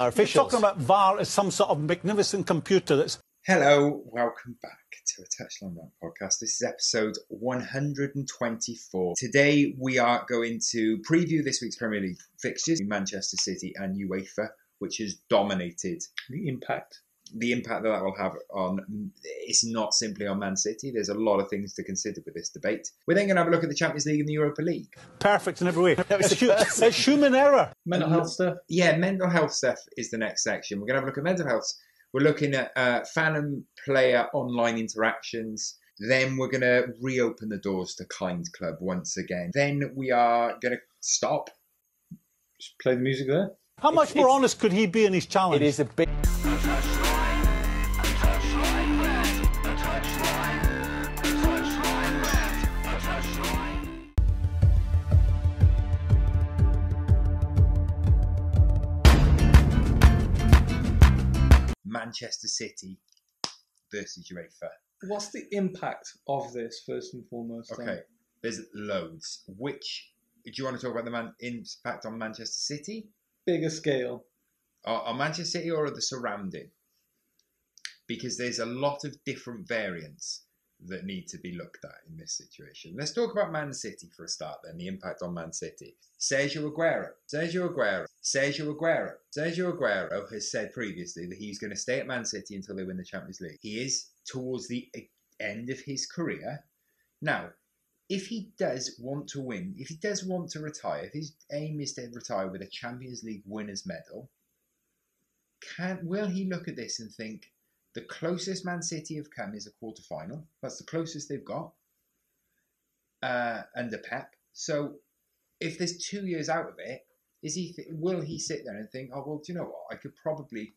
our officials. You're talking about VAR as some sort of magnificent computer that's... Hello, welcome back to a Touchline Rant Podcast. This is episode 124. Today we are going to preview this week's Premier League fixtures, Manchester City and UEFA, which has dominated. The impact that will have on, it's not simply on Man City. There's a lot of things to consider with this debate. We're then going to have a look at the Champions League and the Europa League. Perfect in every way. It's a human error. Mental health stuff. Yeah, mental health stuff is the next section. We're going to have a look at mental health. We're looking at fan and player online interactions. Then we're going to reopen the doors to Kind Club once again. Then we are going to stop. Just play the music there. How much more honest could he be in his challenge? It is a big... Manchester City versus UEFA. What's the impact of this, first and foremost? Okay, there's loads. Which, do you want to talk about the impact on Manchester City? Bigger scale. On Manchester City or the surrounding? Because there's a lot of different variants that need to be looked at in this situation. Let's talk about Man City for a start then, the impact on Man City. Sergio Aguero has said previously that he's going to stay at Man City until they win the Champions League. He is towards the end of his career. Now, if he does want to win, if he does want to retire, if his aim is to retire with a Champions League winner's medal, will he look at this and think, the closest Man City have come is a quarter-final. That's the closest they've got under Pep. So if there's 2 years out of it, is he will he sit there and think, oh, well, do you know what? I could probably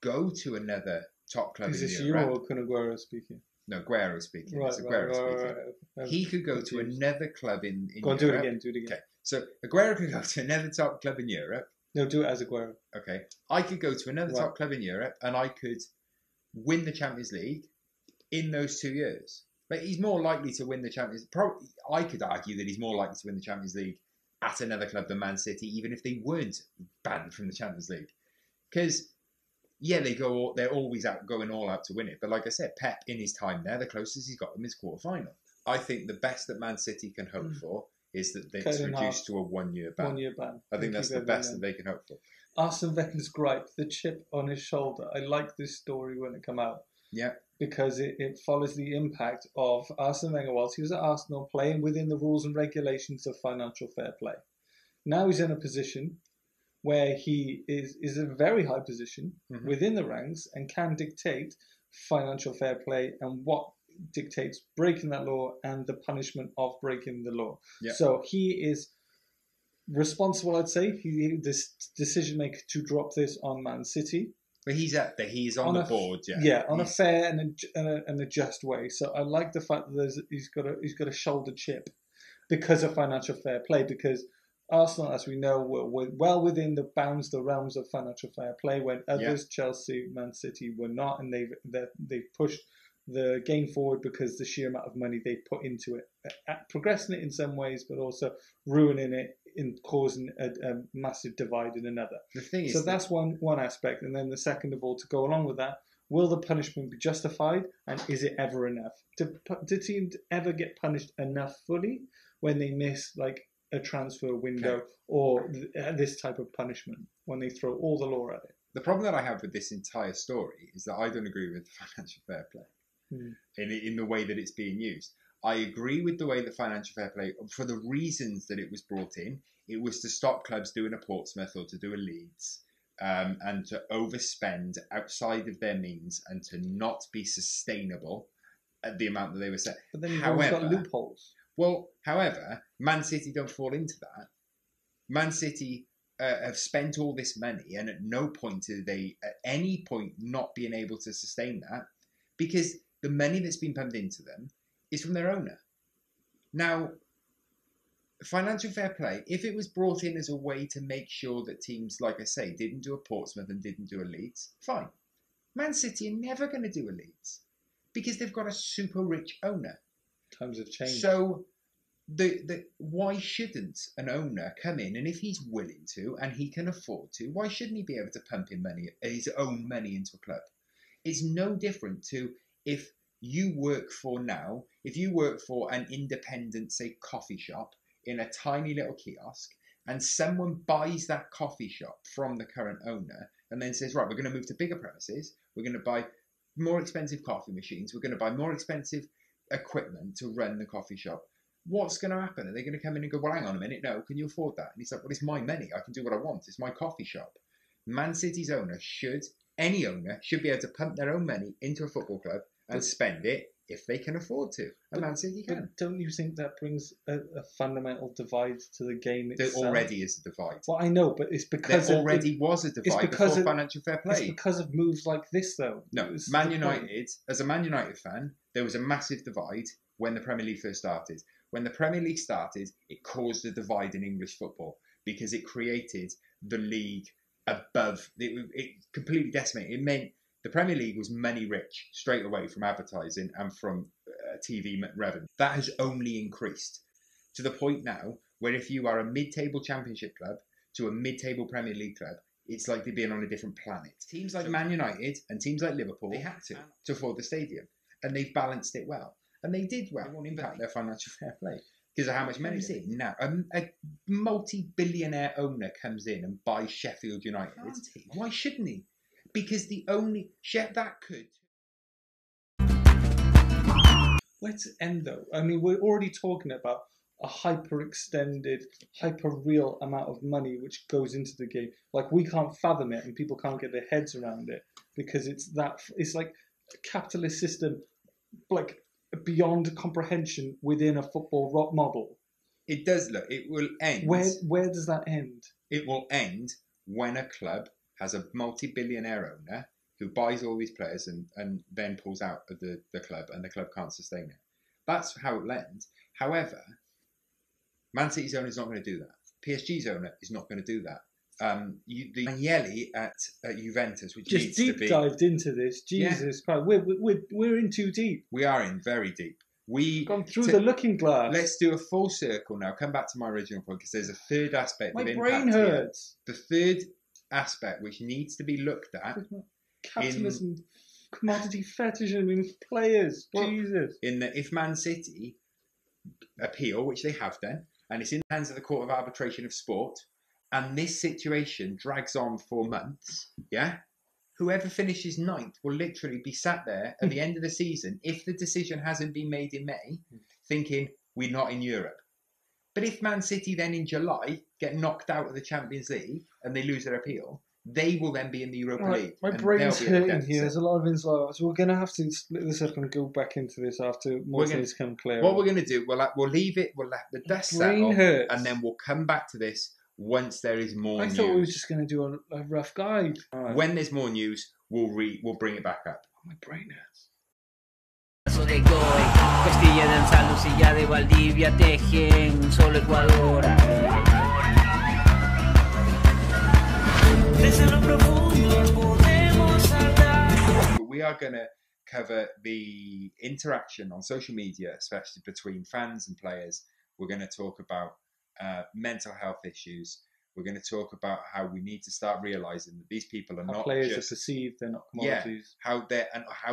go to another top club in Europe. Is this you or can Aguero speaking? No, Aguero speaking. Right, it's Aguero speaking. Right. He could go to another club in Europe. Go on, do it again. Okay. So Aguero could go to another top club in Europe. No, do it as Aguero. Okay. I could go to another top club in Europe and I could... win the Champions League in those 2 years. But he's more likely to win the Champions League. Probably, I could argue that he's more likely to win the Champions League at another club than Man City, even if they weren't banned from the Champions League. Because, yeah, they're always out going all out to win it. But like I said, Pep, in his time there, the closest he's got them is quarter-final. I think the best that Man City can hope for is that they're reduced to a one-year ban. I think that's the best that they can hope for. Arsene Wenger's gripe, the chip on his shoulder. I like this story when it come out. Yeah. Because it follows the impact of Arsene Wenger whilst he was at Arsenal playing within the rules and regulations of financial fair play. Now he's in a position where he is a very high position within the ranks and can dictate financial fair play and what dictates breaking that law and the punishment of breaking the law. Yeah. So he is... responsible, I'd say, this decision maker to drop this on Man City. But he's up there. He's on the board. Yeah, yeah, on a fair and a just way. So I like the fact that he's got a shoulder chip because of financial fair play. Because Arsenal, as we know, were well within the bounds, the realms of financial fair play when others, Chelsea, Man City, were not, and they pushed the game forward because the sheer amount of money they put into it, progressing it in some ways, but also ruining it and causing a massive divide in another. The thing is, so that's one aspect, and then the second of all, to go along with that, will the punishment be justified, and is it ever enough? Did teams ever get punished enough fully when they miss like a transfer window or this type of punishment when they throw all the law at it? The problem that I have with this entire story is that I don't agree with financial fair play. In the way that it's being used. I agree with the way that financial fair play, for the reasons that it was brought in, it was to stop clubs doing a Portsmouth or to do a Leeds and to overspend outside of their means and to not be sustainable at the amount that they were set. But then you've always got loopholes. Well, however, Man City don't fall into that. Man City have spent all this money and at no point are they at any point not being able to sustain that because... the money that's been pumped into them is from their owner. Now, financial fair play, if it was brought in as a way to make sure that teams, like I say, didn't do a Portsmouth and didn't do a Leeds, fine. Man City are never going to do a Leeds because they've got a super rich owner. Times have changed. So Why shouldn't an owner come in, and if he's willing to and he can afford to, why shouldn't he be able to pump in money, his own money, into a club? It's no different to if you work for now, if you work for an independent, say, coffee shop in a tiny little kiosk, and someone buys that coffee shop from the current owner and then says, right, we're going to move to bigger premises, we're going to buy more expensive coffee machines, we're going to buy more expensive equipment to run the coffee shop. What's going to happen? Are they going to come in and go, well, hang on a minute, no, can you afford that? And it's like, well, it's my money. I can do what I want. It's my coffee shop. Man City's owner should, any owner, should be able to pump their own money into a football club and spend it if they can afford to. And Man City can. But don't you think that brings a fundamental divide to the game itself? There already is a divide. Well, I know, but it's because... There already was a divide before financial fair play. It's because of moves like this, though. No, Man United, as a Man United fan, there was a massive divide when the Premier League first started. When the Premier League started, it caused a divide in English football because it created the league above. It completely decimated. It meant the Premier League was money rich straight away from advertising and from TV revenue. That has only increased to the point now where if you are a mid-table Championship club to a mid-table Premier League club, it's like they're being on a different planet. Teams like Man United and teams like Liverpool, they had to afford the stadium, and they've balanced it well. And they did well. It won't impact their financial fair play because of how much money is it now. A multi-billionaire owner comes in and buys Sheffield United. Can't he? Why shouldn't he? Because the only that could. Let's end though. I mean, we're already talking about a hyper-extended, hyper-real amount of money which goes into the game. Like, we can't fathom it, and people can't get their heads around it because it's like a capitalist system, like, beyond comprehension within a football rock model. It does look, it will end. Where does that end? It will end when a club has a multi-billionaire owner who buys all these players and then pulls out of the club, and the club can't sustain it. That's how it will end. However, Man City's owner is not going to do that. PSG's owner is not going to do that. The Agnelli at Juventus, which just needs to be... Just deep dived into this. Jesus Christ. We're in too deep. We are in very deep. We've gone through the looking glass. Let's do a full circle now. Come back to my original point, because there's a third aspect of impact. My brain hurts. Here. The third aspect, which needs to be looked at... Capitalism, commodity fetishism in players. Well, Jesus. If Man City appeal, which they have done, and it's in the hands of the Court of Arbitration of Sport... and this situation drags on for months, yeah? Whoever finishes ninth will literally be sat there at the end of the season, if the decision hasn't been made in May, thinking, we're not in Europe. But if Man City then in July get knocked out of the Champions League and they lose their appeal, they will then be in the Europa League. My brain's hurting here. There's a lot of insight. So we're going to have to split this up and go back into this after more things come clear. What we're going to do, we'll leave it, we'll let the dust settle, and then we'll come back to this once there is more news. I thought we were just going to do a rough guide. Right. When there's more news, we'll bring it back up. Oh, my brain hurts. We are going to cover the interaction on social media, especially between fans and players. We're going to talk about mental health issues. We're going to talk about how we need to start realising that these people are not players just, are perceived, they're not commodities. Yeah, how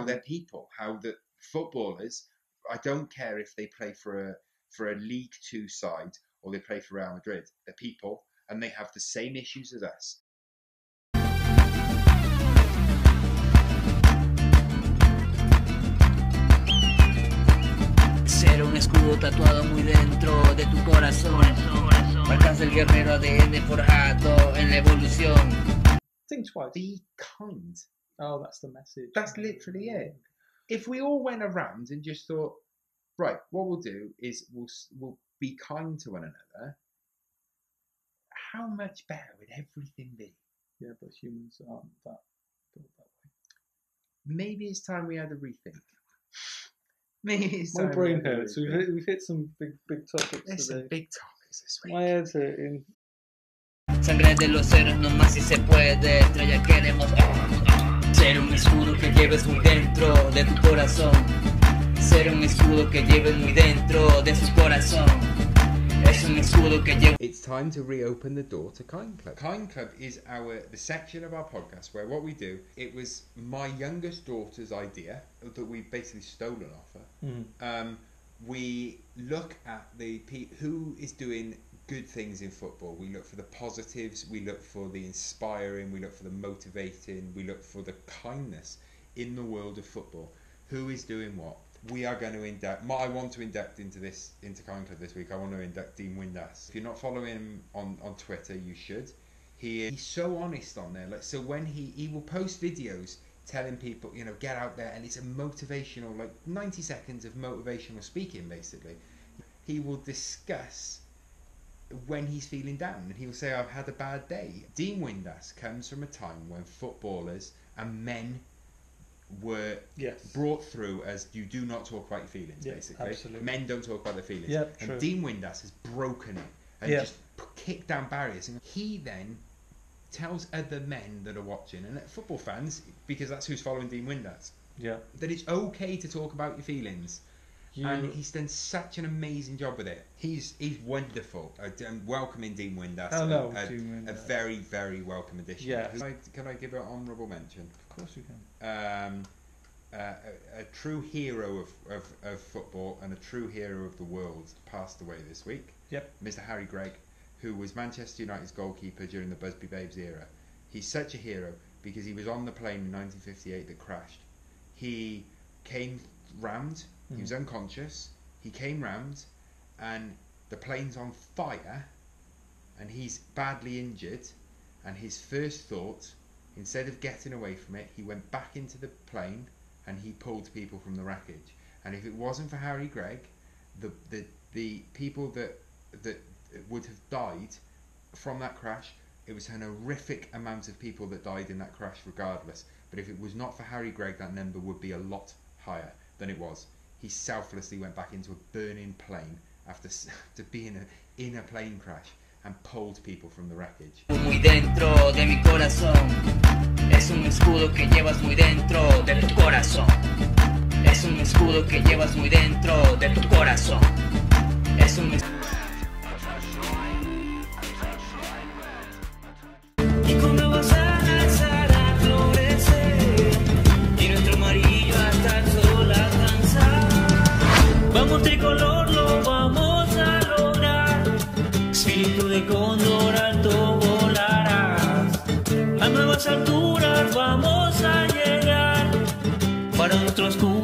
they're people. How the footballers. I don't care if they play for a League Two side or they play for Real Madrid. They're people, and they have the same issues as us. Escudo tatuado muy dentro de tu corazón. Marcas del guerrero ADN forjado en la evolución. Think twice. Be kind. Oh, that's the message. That's literally it. If we all went around and just thought, right, what we'll do is we'll be kind to one another, how much better would everything be? Yeah, but humans aren't that way. Maybe it's time we had a rethink. My brain hurts. We've hit some big topics. There's today. Some big topics this week. My head's hurting. Sangre de los héroes no más si se puede. Estrella queremos ser un escudo que lleves muy dentro de tu corazón. Ser un escudo que lleves muy dentro de su corazón. It's time to reopen the door to Kind Club. Kind Club is the section of our podcast where what we do, it was my youngest daughter's idea that we basically stolen off her. We look at who is doing good things in football. We look for the positives, we look for the inspiring, we look for the motivating, we look for the kindness in the world of football. Who is doing what? We are going to induct. I want to induct into Kind Club this week. I want to induct Dean Windass. If you're not following him on Twitter, you should. He's so honest on there. Like, so when he will post videos telling people, you know, get out there, and it's a motivational, like 90 seconds of motivational speaking basically. He will discuss when he's feeling down, and he will say, I've had a bad day. Dean Windass comes from a time when footballers and men were brought through as you do not talk about your feelings, basically. Absolutely. Men don't talk about their feelings. Yep, and true. Dean Windass has broken it and just kicked down barriers. And he then tells other men that are watching, and football fans, because that's who's following Dean Windass, that it's okay to talk about your feelings. And he's done such an amazing job with it. He's wonderful. Welcoming Dean Windass. Hello, Dean Windass. A very, very welcome addition. Yeah. Can I give an honourable mention? Of course you can. A true hero of football and a true hero of the world passed away this week. Yep. Mr. Harry Gregg, who was Manchester United's goalkeeper during the Busby Babes era. He's such a hero because he was on the plane in 1958 that crashed. He came round. He was unconscious, he came round, and the plane's on fire, and he's badly injured, and his first thought, instead of getting away from it, he went back into the plane, and he pulled people from the wreckage. And if it wasn't for Harry Gregg, the people that would have died from that crash, it was an horrific amount of people that died in that crash regardless. But if it was not for Harry Gregg, that number would be a lot higher than it was. He selflessly went back into a burning plane after being in a plane crash and pulled people from the wreckage. Alturas vamos a llegar para otros